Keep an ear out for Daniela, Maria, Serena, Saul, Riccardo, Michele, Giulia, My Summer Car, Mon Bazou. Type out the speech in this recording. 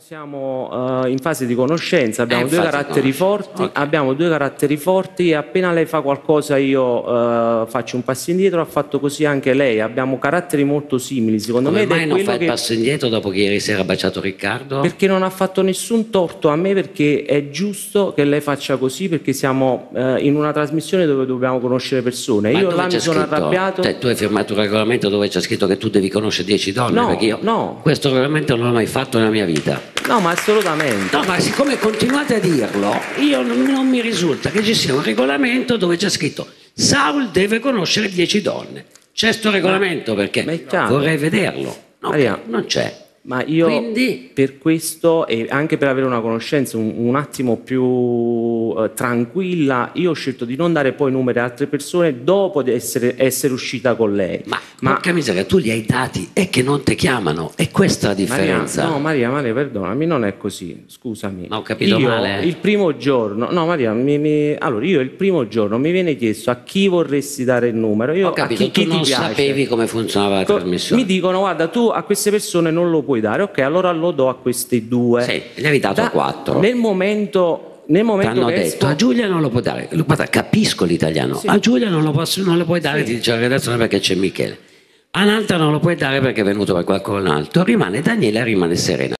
Siamo in fase di conoscenza, abbiamo due caratteri forti, okay. Abbiamo due caratteri forti e appena lei fa qualcosa io faccio un passo indietro, ha fatto così anche lei, abbiamo caratteri molto simili secondo me. Come mai non fa il passo indietro dopo che ieri sera ha baciato Riccardo? Perché non ha fatto nessun torto a me, perché è giusto che lei faccia così, perché siamo in una trasmissione dove dobbiamo conoscere persone. Ma io là mi sono arrabbiato. Cioè, tu hai firmato un regolamento dove c'è scritto che tu devi conoscere 10 donne? No, perché io questo regolamento non l'ho mai fatto nella mia vita. No, ma assolutamente. No, ma siccome continuate a dirlo, io non mi risulta che ci sia un regolamento dove c'è scritto Saul deve conoscere 10 donne. C'è sto regolamento, perché vorrei vederlo. No, Maria, non c'è. Ma io quindi, per questo e anche per avere una conoscenza un attimo più tranquilla, io ho scelto di non dare poi numeri a altre persone dopo di essere uscita con lei. Ma porca miseria, tu li hai dati e che non ti chiamano, è questa la differenza. Maria, no Maria, perdonami, non è così, scusami. Ma ho capito male. Il primo giorno, no Maria, allora io il primo giorno mi viene chiesto a chi vorresti dare il numero. Io, ho capito, tu non sapevi come funzionava la trasmissione. Mi dicono guarda tu a queste persone non lo puoi dare, ok, allora lo do a questi due. Sì, gli avevi dato 4. Nel momento t'hanno detto esco... a Giulia non lo puoi dare. Guarda, capisco l'italiano. Sì. A Giulia non lo puoi dare, sì. Ti dice la redazione, perché c'è Michele. A un'altra non lo puoi dare perché è venuto per qualcun altro. Rimane Daniela, rimane Serena.